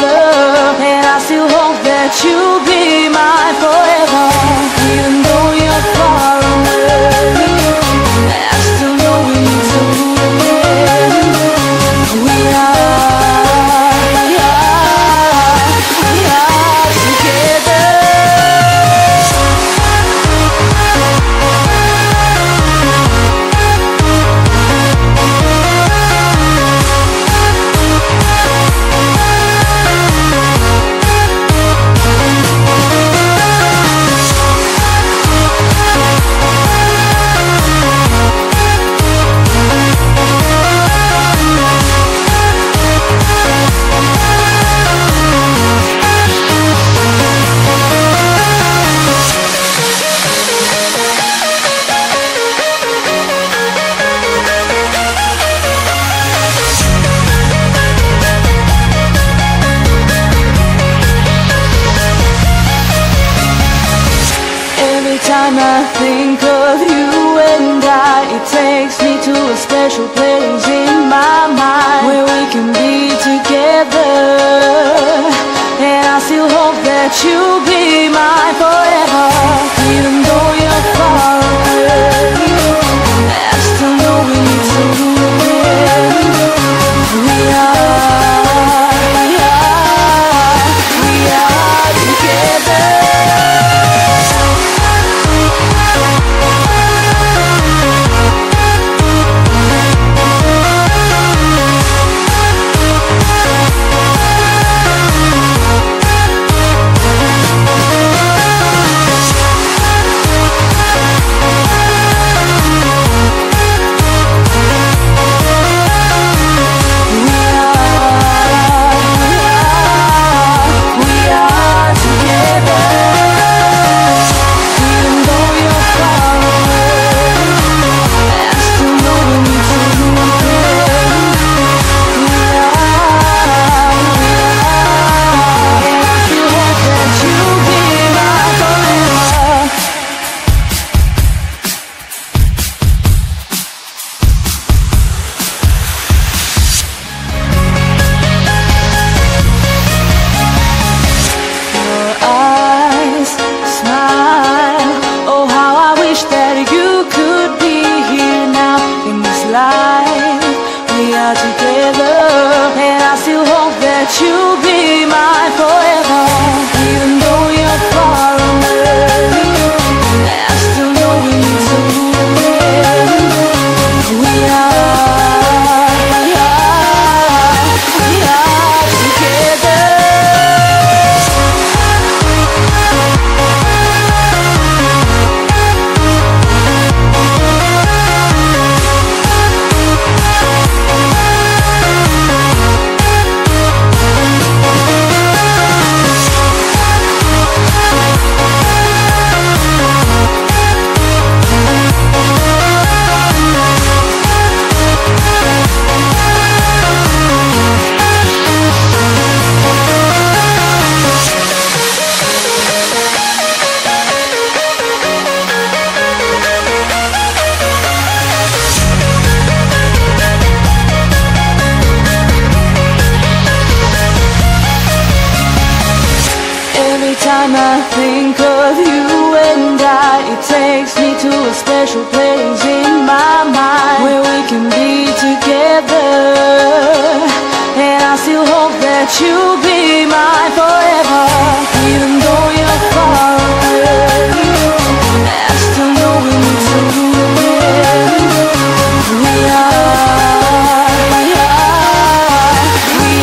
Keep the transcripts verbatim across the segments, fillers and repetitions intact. love, and I still hope that you'll be mine forever. Even though you're far away, I still know we need to move in. We are, we are, we are together. I think of you and I, it takes me to a special place in my mind where we can be together, and I still hope that you'll be mine forever. Even though you're far away, I still know we need to move in. We are, we are, we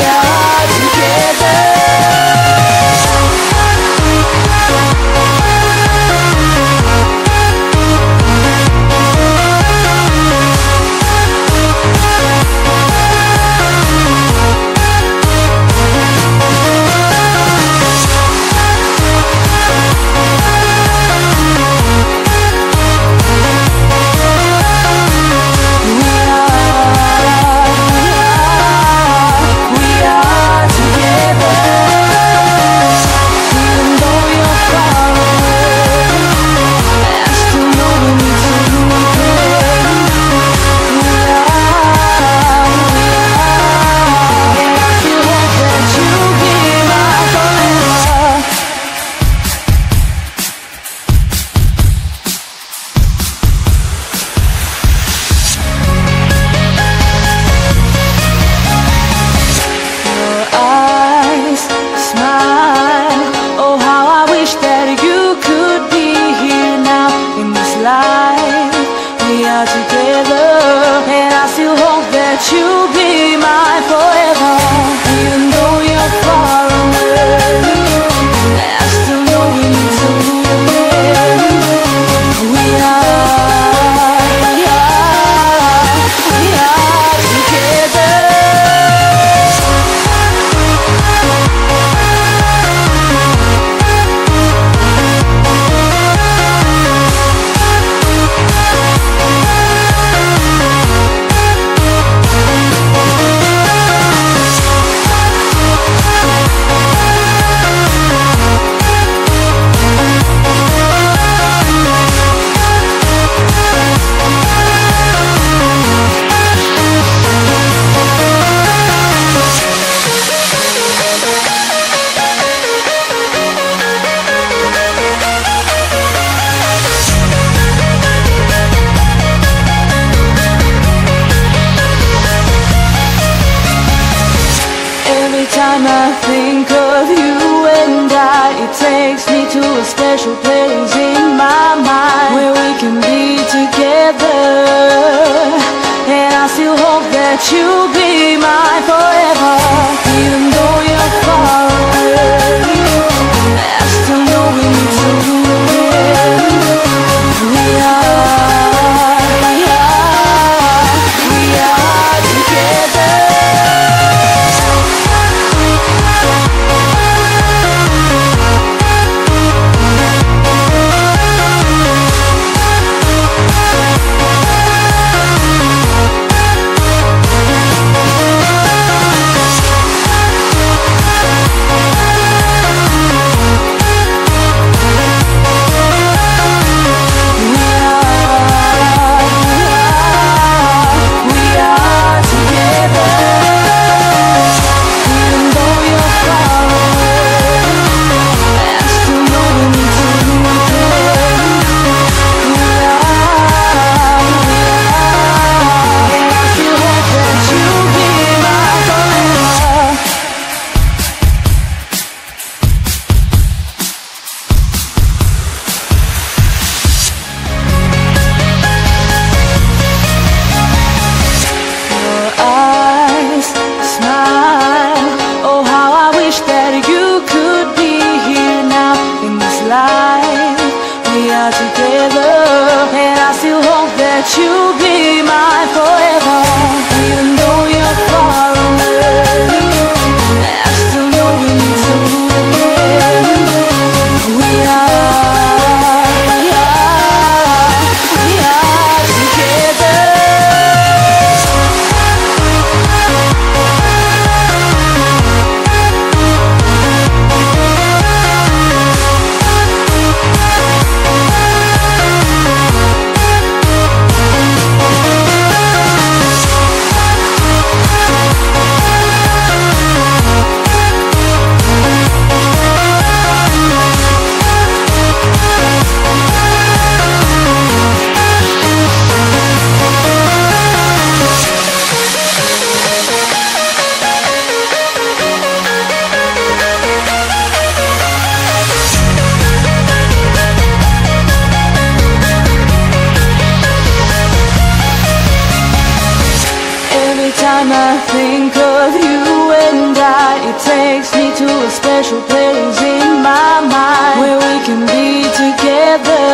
are together. it takes me to a special place in my mind where we can be together.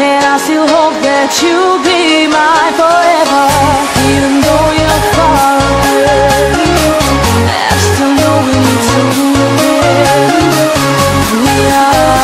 And I still hope that you'll be mine forever. Even though you're far away, I still know we need to do it. We are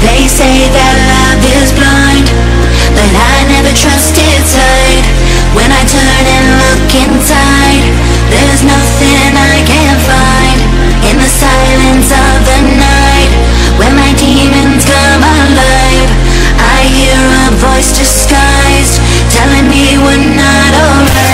They say that love is blind, but I never trust its hide. When I turn and look inside, there's nothing I can't find. In the silence of the night, when my demons come alive, I hear a voice disguised, telling me we're not alright.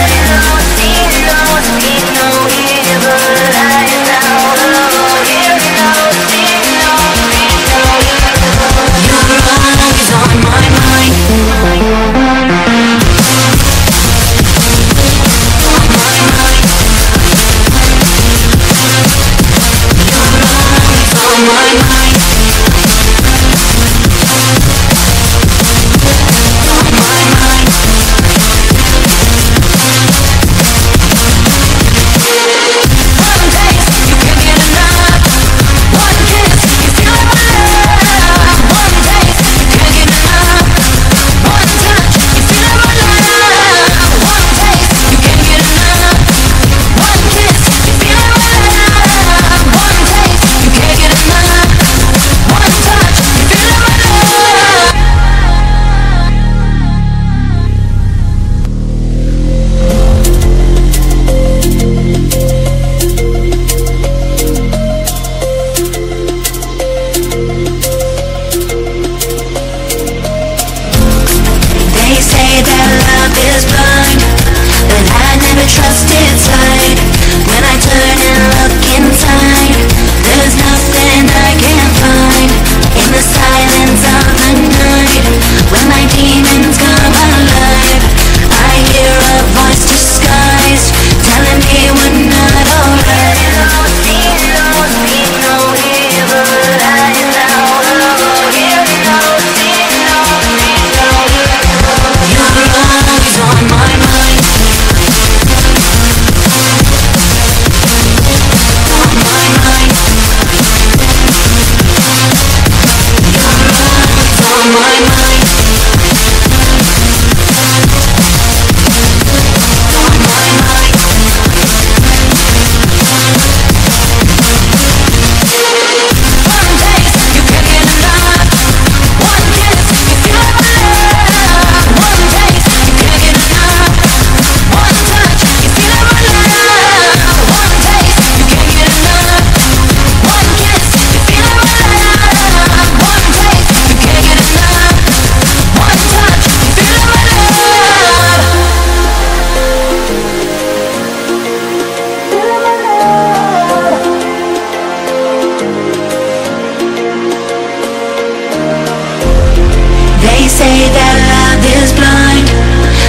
Say that love is blind,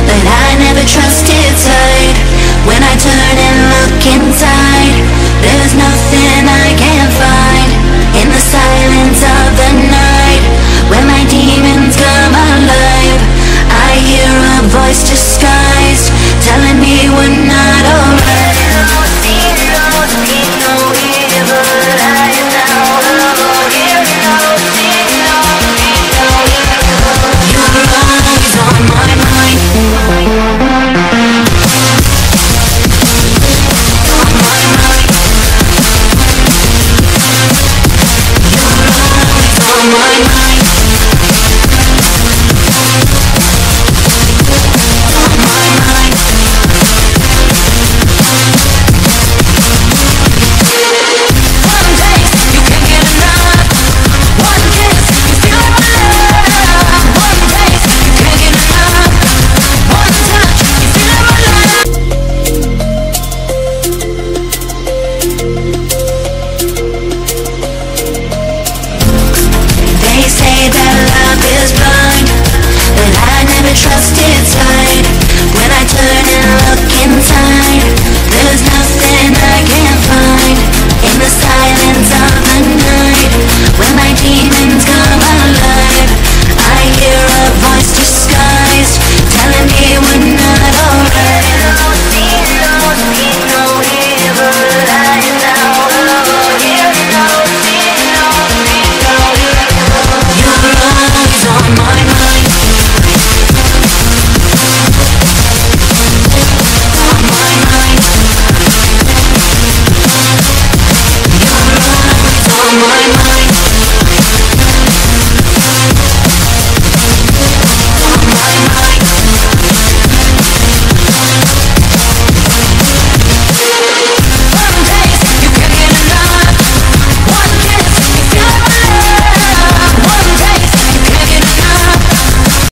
but I never trust its hide. When I turn and look inside,